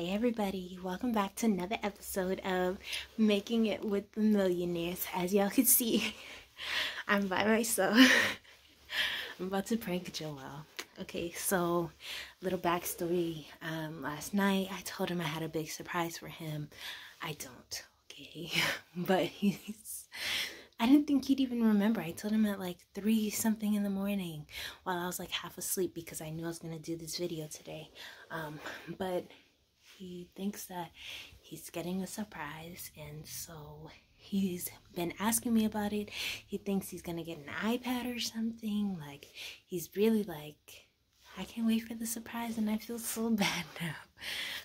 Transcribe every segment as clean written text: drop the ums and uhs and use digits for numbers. Hey everybody, welcome back to another episode of Making It with The Millionaires. As y'all can see, I'm by myself. I'm about to prank Joel. Okay, so little backstory. Last night I told him I had a big surprise for him. I don't, okay? But I didn't think he'd even remember. I told him at like 3-something in the morning while I was like half asleep because I knew I was going to do this video today. But he thinks that he's getting a surprise, and so he's been asking me about it. He thinks he's gonna get an iPad or something. Like, he's really like, I can't wait for the surprise, and I feel so bad now.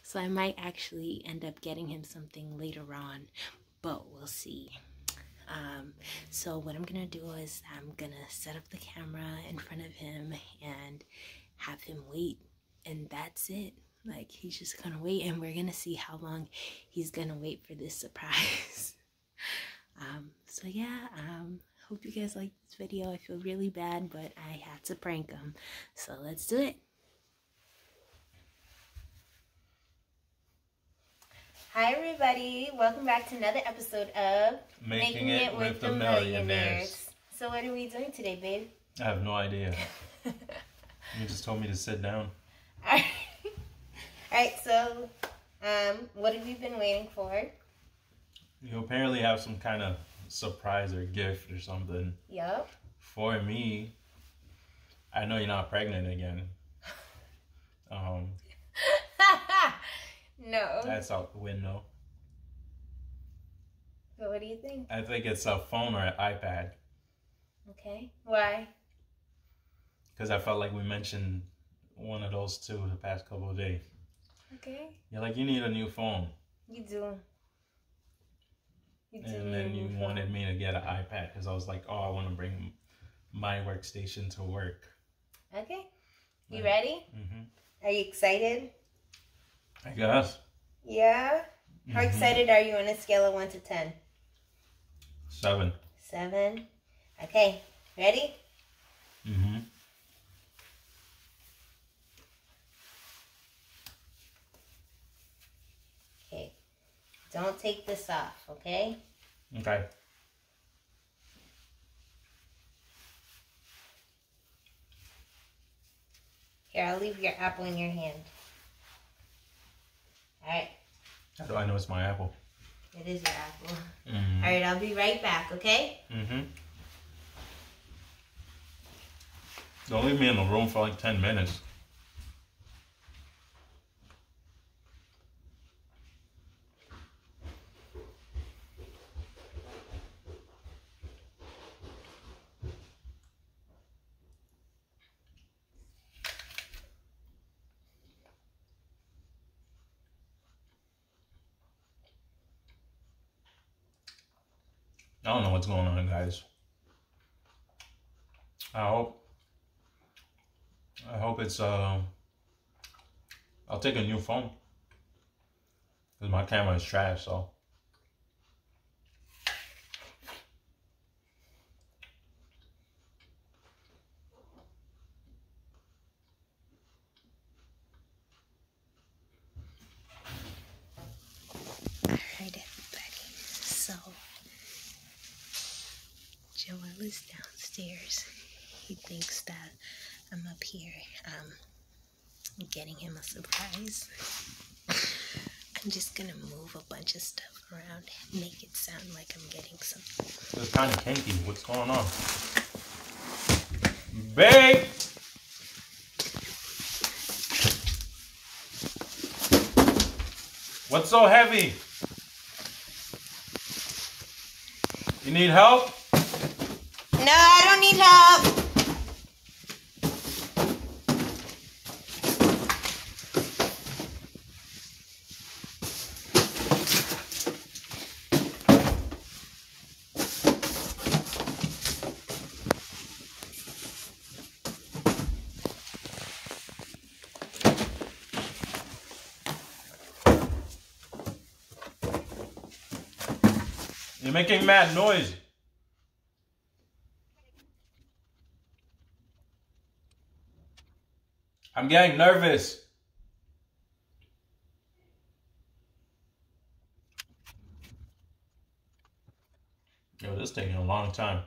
So I might actually end up getting him something later on, but we'll see. So what I'm gonna do is I'm gonna set up the camera in front of him and have him wait, and that's it. Like, he's just gonna wait, and we're gonna see how long he's gonna wait for this surprise. So yeah, hope you guys like this video. I feel really bad, but I had to prank him. So let's do it. Hi everybody, welcome back to another episode of Making It with the Millionaires. So what are we doing today, babe? I have no idea. You just told me to sit down. All right. Alright, so, what have you been waiting for? You apparently have some kind of surprise or gift or something. Yep. For me, I know you're not pregnant again. No. That's out the window. But what do you think? I think it's a phone or an iPad. Okay. Why? Because I felt like we mentioned one of those two the past couple of days. Okay. You're like, you need a new phone. You do. And then you wanted me to get an iPad because I was like, oh, I want to bring my workstation to work. Okay. You ready? Mm-hmm. Are you excited? I guess. Yeah? How excited are you on a scale of 1 to 10? 7. 7? Okay. Ready? Mm-hmm. Don't take this off, okay? Okay. Here, I'll leave your apple in your hand. Alright. How do I know it's my apple? It is your apple. Mm-hmm. Alright, I'll be right back, okay? Mm-hmm. Don't leave me in the room for like 10 minutes. I don't know what's going on, guys. I hope it's, I'll take a new phone. Because my camera is trash, so. All right, everybody. So, Joel is downstairs. He thinks that I'm up here getting him a surprise. I'm just gonna move a bunch of stuff around and make it sound like I'm getting something. It's kind of kinky. What's going on? Babe! What's so heavy? You need help? No, I don't need help. You're making mad noise. I'm getting nervous. Yo, this is taking a long time.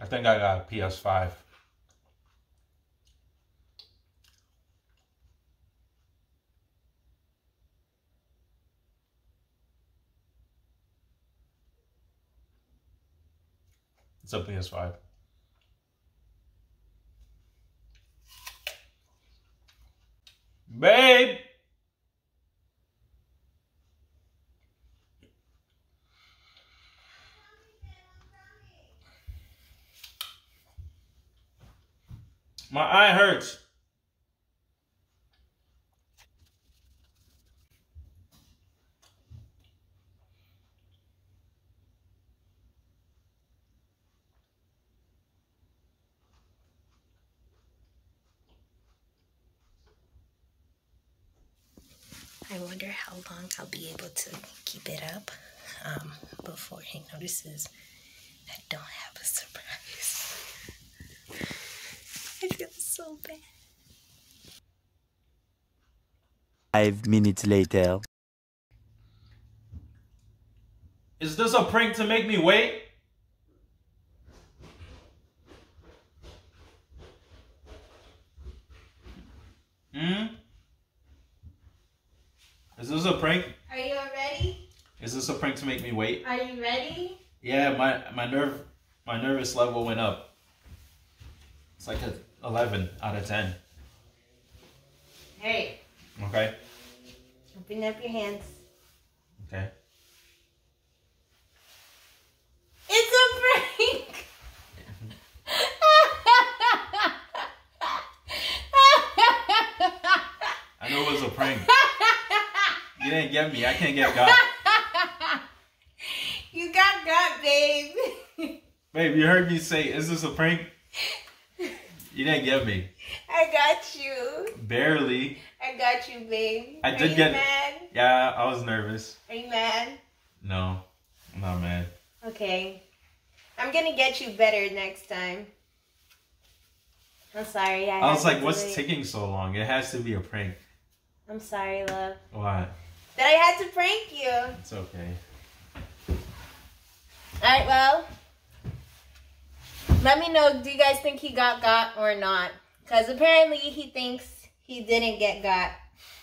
I think I got a PS5. It's a PS5. Babe! My eye hurts. I wonder how long I'll be able to keep it up before he notices I don't have a surprise. I feel so bad. 5 minutes later. Is this a prank to make me wait? Hmm? Is this a prank? Are you ready? Is this a prank to make me wait? Are you ready? Yeah, my nervous level went up. It's like a 11 out of 10. Hey. Okay. Open up your hands. Okay. It's a prank! I know it was a prank. You didn't get me. I can't get God. You got God, babe. Babe, you heard me say, is this a prank? You didn't get me. I got you. Barely. I got you, babe. I did get. Are you mad? Yeah, I was nervous. Are you mad? No, I'm not mad. Okay. I'm going to get you better next time. I'm sorry. I was like, what's taking so long? It has to be a prank. I'm sorry, love. What? That I had to prank you. It's okay. Alright, well. Let me know, do you guys think he got or not? Because apparently he thinks he didn't get got.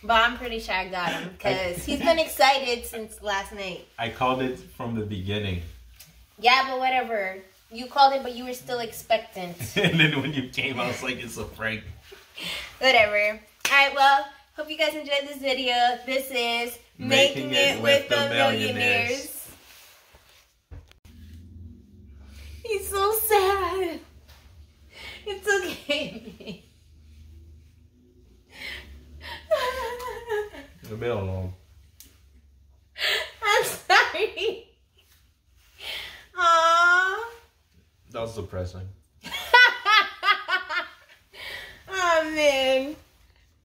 But I'm pretty sure I got him. Because he's been excited since last night. I called it from the beginning. Yeah, but whatever. You called it, but you were still expectant. And then when you came, I was like, it's a prank. Whatever. Alright, well. Hope you guys enjoyed this video. This is Making It with the Millionaires. He's so sad. It's okay. It'll be alone. I'm sorry. Aww. That was depressing.